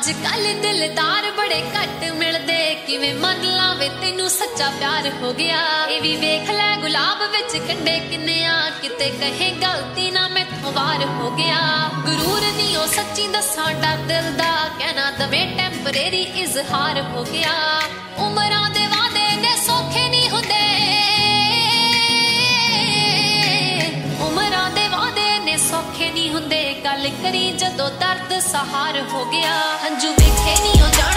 आजकल दिलदार बड़े घट मिलते किवें मन लावे तेनू सच्चा प्यार हो गया। ए वी वेख लै गुलाब विच कंडे किन्ने आ किते कहे गलती ना मैथों वार हो गया। गुरूर नहीं ओ सच्ची दसा डर दिल दा कहना दवे टेंपरेरी इजहार हो गया। उमरां दे वादे ने सौखे नहीं हुंदे, उमरां दे वादे ने सौखे नहीं हुंदे। गल करी जदों दर्द सहार हो गया। हंजू वेखे नहीं ओ